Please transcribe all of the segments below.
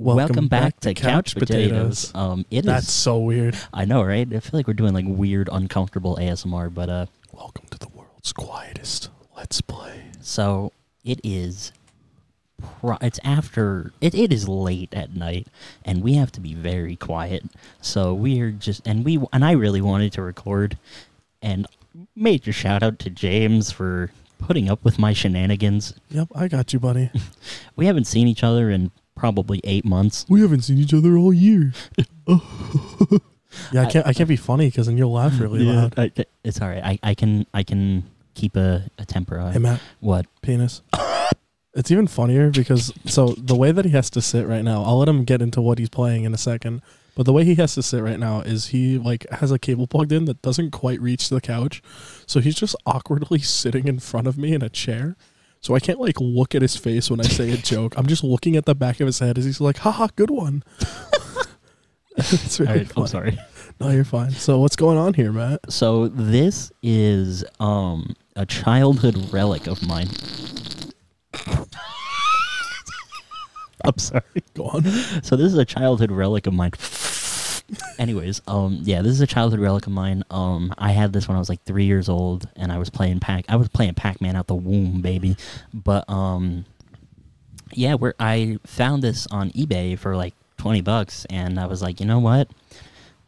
Welcome back to Couch Potatoes. That's so weird. I know, right? I feel like we're doing like weird, uncomfortable ASMR, but welcome to the world's quietest Let's Play. So it is. It is late at night, and we have to be very quiet. So we're just and I really wanted to record, and major shout out to James for putting up with my shenanigans. Yep, I got you, buddy. We haven't seen each other in probably 8 months. We haven't seen each other all year. Yeah, I can't be funny because then you'll laugh really loud. It's all right. I can keep a temper. Hey, Matt. What? Penis. It's even funnier because, so the way that he has to sit right now, I'll let him get into what he's playing in a second, but the way he has to sit right now is he like has a cable plugged in that doesn't quite reach the couch. So he's just awkwardly sitting in front of me in a chair. So I can't like look at his face when I say a joke. I'm just looking at the back of his head as he's like, haha, good one. It's really funny. I'm sorry. No, you're fine. So what's going on here, Matt? So this is a childhood relic of mine. I'm sorry. Go on. So this is a childhood relic of mine. Anyways, yeah, this is a childhood relic of mine. I had this when I was like 3 years old, and I was playing Pac-Man out the womb, baby. But yeah, I found this on eBay for like 20 bucks, and I was like, you know what?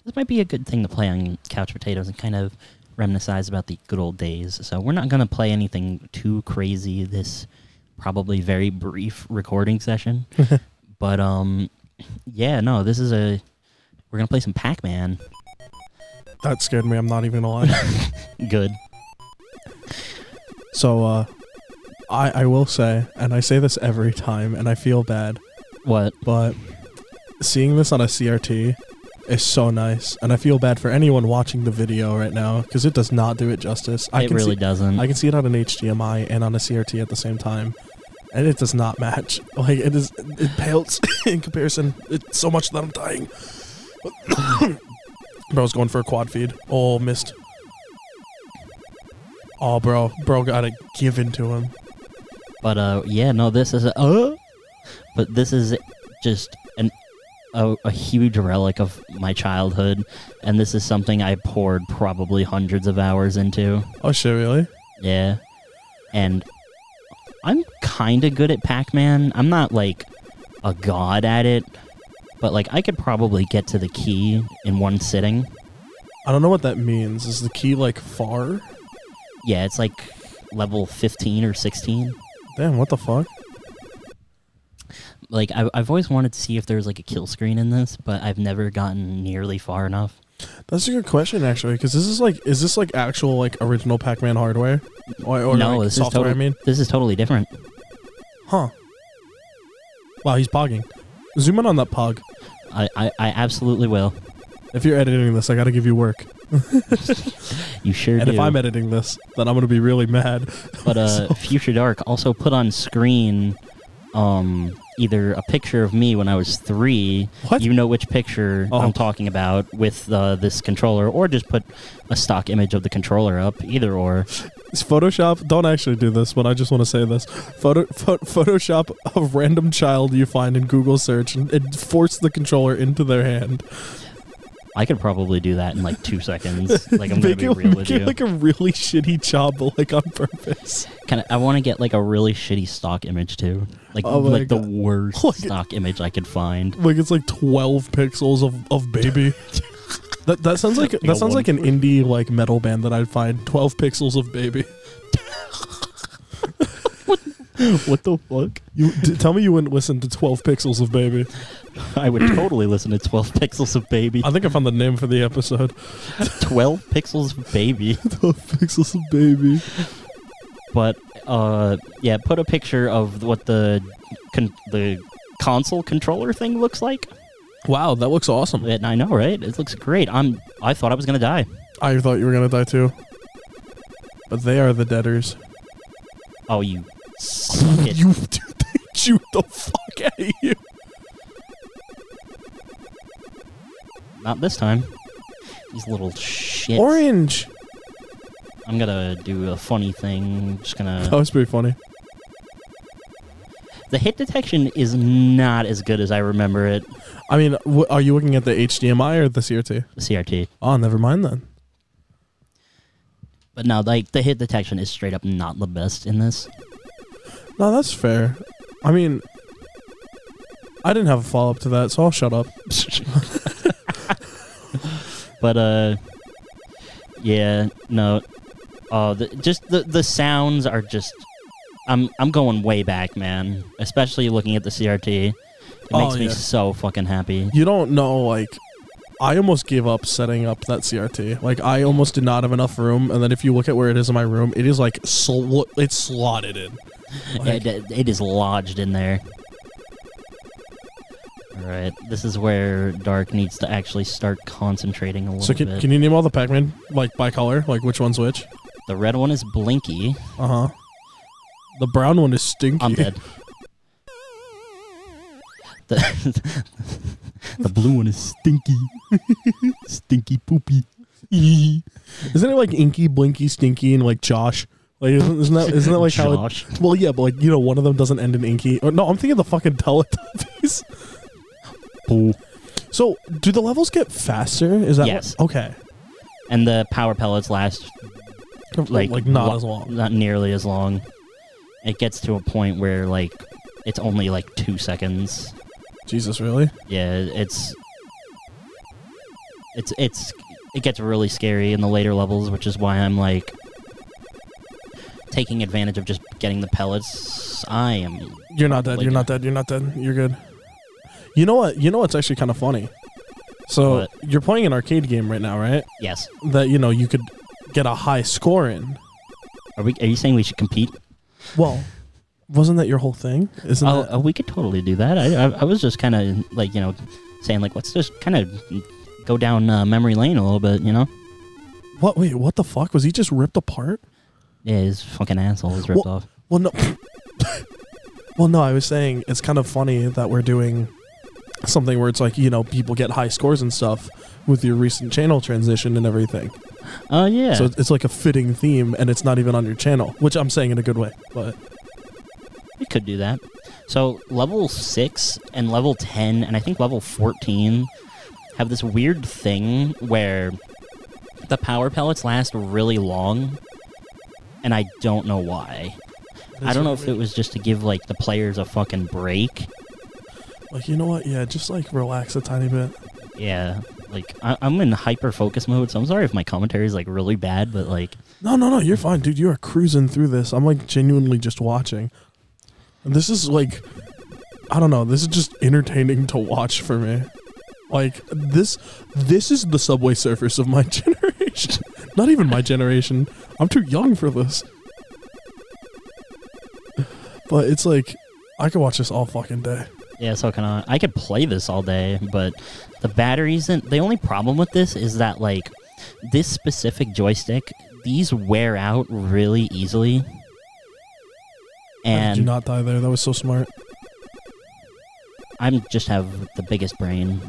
This might be a good thing to play on Couch Potatoes and kind of reminisce about the good old days. So we're not gonna play anything too crazy this probably very brief recording session. But yeah, no, this is a we're gonna play some Pac-Man. That scared me, I'm not even gonna lie. Good. So I will say, and I say this every time and I feel bad. What? But seeing this on a CRT is so nice, and I feel bad for anyone watching the video right now because it does not do it justice. It really doesn't. I can see it on an HDMI and on a CRT at the same time, and it does not match. Like it pales in comparison. It's so much that I'm dying. Bro's going for a quad feed. Oh, missed. Oh, bro got it given to him. But yeah, no, this is but this is just an. A huge relic of my childhood, and this is something I poured probably hundreds of hours into. Oh shit, really? Yeah. And I'm kind of good at Pac-Man. I'm not like a god at it, but like I could probably get to the key in one sitting. I don't know what that means. Is the key like far? Yeah, it's like level 15 or 16. Damn, what the fuck? Like, I've always wanted to see if there's, like, a kill screen in this, but I've never gotten nearly far enough. That's a good question, actually, because this is, like, is this, like, actual, like, original Pac-Man hardware? Or no, like, this software, I mean? This is totally different. Huh. Wow, he's pogging. Zoom in on that pog. I absolutely will. If you're editing this, I gotta give you work. You sure do. And if I'm editing this, then I'm gonna be really mad. But, Future Dark also put on screen, either a picture of me when I was 3, what? You know which picture I'm talking about, with this controller, or just put a stock image of the controller up, either or. It's Photoshop, don't actually do this, but I just want to say this. Photoshop a random child you find in Google search and force the controller into their hand. I could probably do that in like 2 seconds. Like, I'm gonna be real with you. Like a really shitty job, but like on purpose. I want to get like a really shitty stock image too. Like, oh like God. The worst like, stock image I could find. Like it's like 12 pixels of baby. that sounds like that sounds like an indie like metal band that I'd find. 12 pixels of baby. What the fuck? Tell me you wouldn't listen to 12 Pixels of Baby. I would totally listen to 12 Pixels of Baby. I think I found the name for the episode. 12 Pixels of Baby. 12 Pixels of Baby. But, yeah, put a picture of what the console controller thing looks like. Wow, that looks awesome. And I know, right? It looks great. I thought I was going to die. I thought you were going to die, too. But they are the deaders. Oh, you... They shoot the fuck out of you. Not this time. These little shits. Orange! I'm gonna do a funny thing. That was pretty funny. The hit detection is not as good as I remember it. I mean, are you looking at the HDMI or the CRT? The CRT. Oh, never mind then. But no, like, the hit detection is straight up not the best in this. No, that's fair. I mean, I didn't have a follow-up to that, so I'll shut up. But, yeah, no. The sounds are just... I'm going way back, man. Especially looking at the CRT. It makes me so fucking happy. You don't know, like... I almost gave up setting up that CRT. Like, I almost did not have enough room. And then if you look at where it is in my room, it is, like, it's slotted in. Like, it is lodged in there. All right. This is where Dark needs to actually start concentrating a little bit. So can you name all the Pac-Man, like, by color? Like, which one's which? The red one is Blinky. Uh-huh. The brown one is Stinky. I'm dead. The blue one is Stinky. Stinky Poopy. Isn't it like Inky, Blinky, Stinky, and like Josh? Like isn't that like Josh? How it, well, yeah, but like, you know, one of them doesn't end in Inky. Or, no, I'm thinking the fucking Teletubbies. Poo. So, do the levels get faster? Is that yes? What? Okay. And the power pellets last like not as long, not nearly as long. It gets to a point where like it's only like 2 seconds. Jesus, really? Yeah, it gets really scary in the later levels, which is why I'm like taking advantage of just getting the pellets. I am. You're not dead. Like, you're not dead. You're not dead. You're good. You know what? You know what's actually kind of funny. So what? You're playing an arcade game right now, right? Yes. That you know you could get a high score in. Are you saying we should compete? Well. Wasn't that your whole thing? Isn't that... we could totally do that. I was just kind of like, you know, saying like, let's just kind of go down memory lane a little bit, you know? What? Wait, what the fuck? Was he just ripped apart? Yeah, his fucking asshole was ripped off. Well, no. Well, no, I was saying it's kind of funny that we're doing something where it's like, you know, people get high scores and stuff with your recent channel transition and everything. Oh, yeah. So it's like a fitting theme and it's not even on your channel, which I'm saying in a good way, but... We could do that. So level 6 and level 10 and I think level 14 have this weird thing where the power pellets last really long and I don't know why. I don't know if it was just to give like the players a fucking break. Like, you know what? Yeah, just like relax a tiny bit. Yeah. Like, I'm in hyper-focus mode, so I'm sorry if my commentary is, like, really bad, but, like... No, you're fine, dude. You are cruising through this. I'm, like, genuinely just watching. And this is, like... I don't know. This is just entertaining to watch for me. Like, this is the Subway Surfers of my generation. Not even my generation. I'm too young for this. But it's, like... I could watch this all fucking day. Yeah, so can I. I could play this all day, but... The batteries, and the only problem with this is that, like, this specific joystick, these wear out really easily. And how did you not die there? That was so smart. I just have the biggest brain.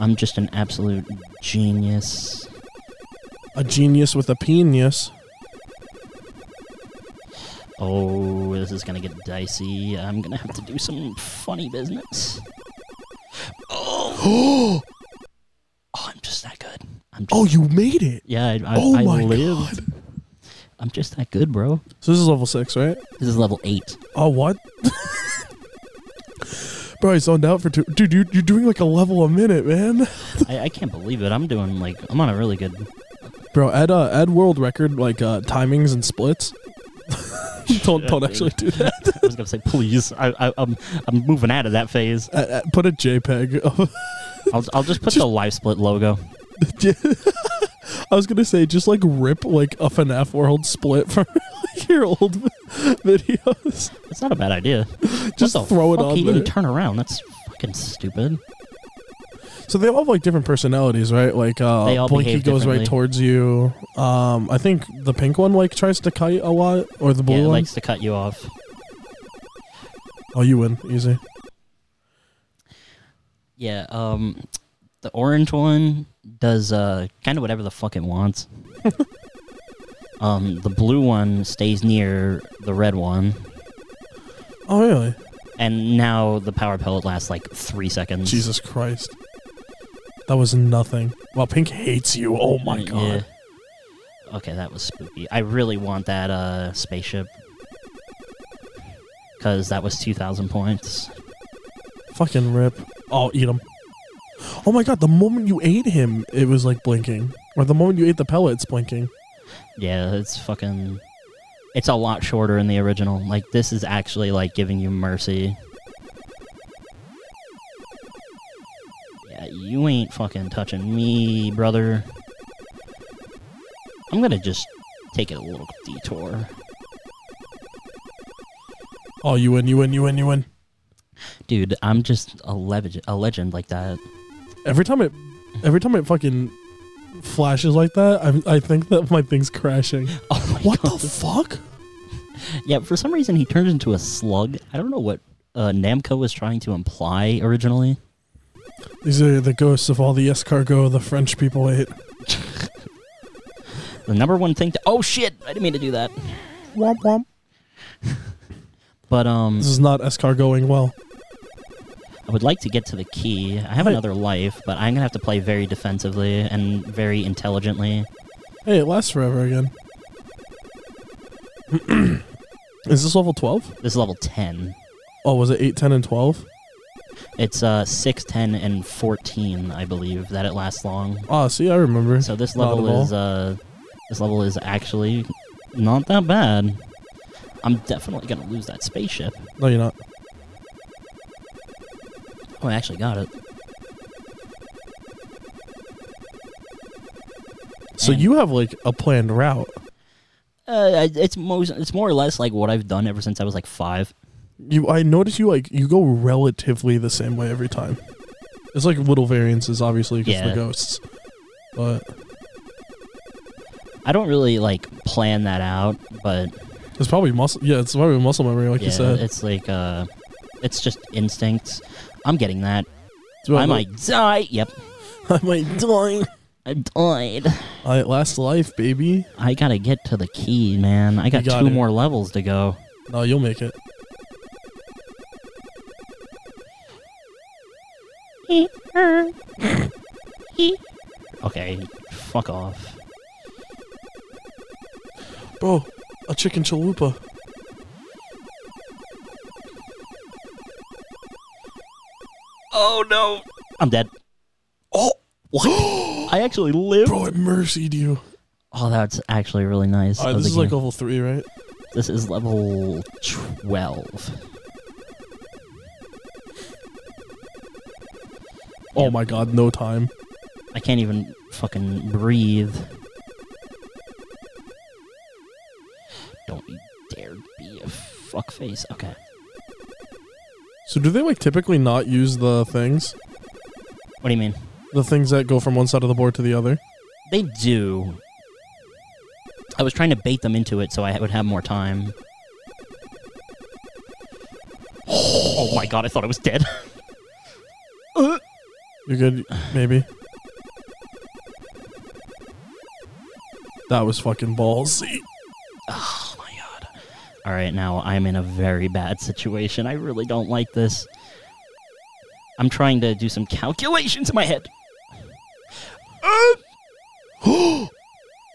I'm just an absolute genius. A genius with a penis. Oh, this is going to get dicey. I'm going to have to do some funny business. Oh, I'm just that good. You made it. Yeah, I lived. God. I'm just that good, bro. So this is level 6, right? This is level 8. Oh, what? Bro, I zoned out for 2. Dude, you're doing like a level a minute, man. I can't believe it. I'm doing like, I'm on a really good. Bro, add world record like timings and splits. Don't actually do that. I was gonna say, please. I'm moving out of that phase. Put a JPEG. I'll just put the live split logo. I was gonna say, just like rip like a FNAF world split from like, your old videos. That's not a bad idea. Just throw it on. He didn't turn around. That's fucking stupid. So they all have like different personalities, right? Like Blinky goes right towards you. I think the pink one like tries to cut you a lot, or the blue one likes to cut you off. Oh, you win easy. Yeah. The orange one does kind of whatever the fuck it wants. The blue one stays near the red one. Oh, really? And now the power pellet lasts like 3 seconds. Jesus Christ. That was nothing. Well, Pink hates you. Oh, my God. Yeah. Okay, that was spooky. I really want that spaceship. Because that was 2,000 points. Fucking rip. Oh, eat him. Oh, my God. The moment you ate him, it was like blinking. Or the moment you ate the pellet, it's blinking. Yeah, it's fucking... It's a lot shorter in the original. Like, this is actually, like, giving you mercy. Yeah, you ain't fucking touching me, brother. I'm gonna just take it a little detour. Oh, you win, you win, you win, you win. Dude, I'm just a legend like that. Every time it fucking... flashes like that, I think that my thing's crashing. Oh my what God. The fuck? Yeah, for some reason he turns into a slug. I don't know what Namco was trying to imply originally. These are the ghosts of all the escargot the French people ate. The number one thing to... Oh shit! I didn't mean to do that. Womp womp. But, this is not escargoting well. I would like to get to the key. I have another life, but I'm going to have to play very defensively and very intelligently. Hey, it lasts forever again. Is this level 12? This is level 10. Oh, was it 8, 10, and 12? It's 6, 10, and 14, I believe, that it lasts long. Oh, see, I remember. So this level is actually not that bad. I'm definitely going to lose that spaceship. No, you're not. Oh, I actually got it. So you have, like, a planned route. It's more or less, like, what I've done ever since I was, like, 5. I notice you, like, you go relatively the same way every time. It's, like, little variances, obviously, because of the ghosts. But... I don't really, like, plan that out, but... It's probably muscle... Yeah, it's probably muscle memory, like you said. It's, like, It's just instincts. I'm getting that. I might die. Yep. I might die. I died. Last life, baby. I gotta get to the key, man. I got two more levels to go. No, you'll make it. Okay, fuck off. Bro, a chicken chalupa. Oh, no. I'm dead. Oh, what? I actually lived. Bro, it mercied you. Oh, that's actually really nice. All right, this is like level 3, right? This is level 12. Oh, my God. No time. I can't even fucking breathe. Don't you dare be a fuckface. Okay. So do they, like, typically not use the things? What do you mean? The things that go from one side of the board to the other? They do. I was trying to bait them into it so I would have more time. Oh my God, I thought I was dead. You're good, maybe. That was fucking ballsy. All right, now I'm in a very bad situation. I really don't like this. I'm trying to do some calculations in my head. Oh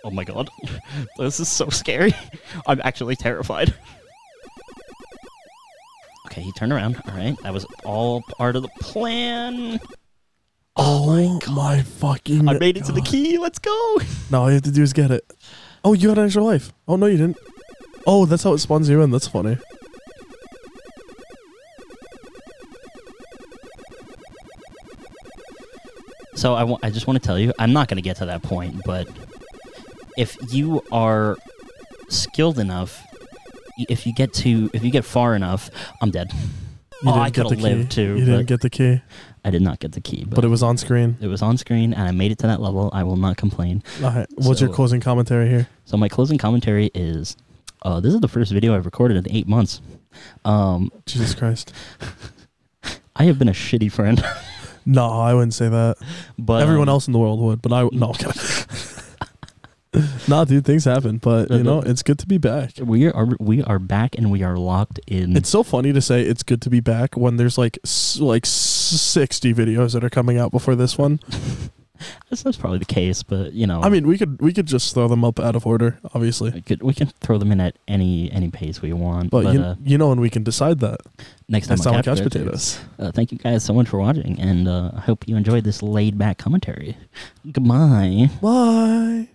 my God. This is so scary. I'm actually terrified. Okay, he turned around. All right, that was all part of the plan. Oh my fucking I made it to the key. Let's go. No, all you have to do is get it. Oh, you had an extra life. Oh, no, you didn't. Oh, that's how it spawns you in. That's funny. So I just want to tell you, I'm not going to get to that point, but if you are skilled enough, if you get far enough, I'm dead. Oh, I could have lived too. You didn't get the key. I did not get the key, but it was on screen. It was on screen, and I made it to that level. I will not complain. All right. What's your closing commentary here? So my closing commentary is. This is the first video I've recorded in 8 months. Jesus Christ. I have been a shitty friend. No, I wouldn't say that. But everyone else in the world would, but I... No, Nah, dude, things happen, but you know, it's good to be back. We are back, and we are locked in. It's so funny to say it's good to be back when there's like 60 videos that are coming out before this one. That's probably the case, but you know, I mean, we could just throw them up out of order. Obviously, we can throw them in at any pace we want. But you know, and we can decide that next time on Couch Potatoes. Thank you guys so much for watching, and I hope you enjoyed this laid back commentary. Goodbye. Bye.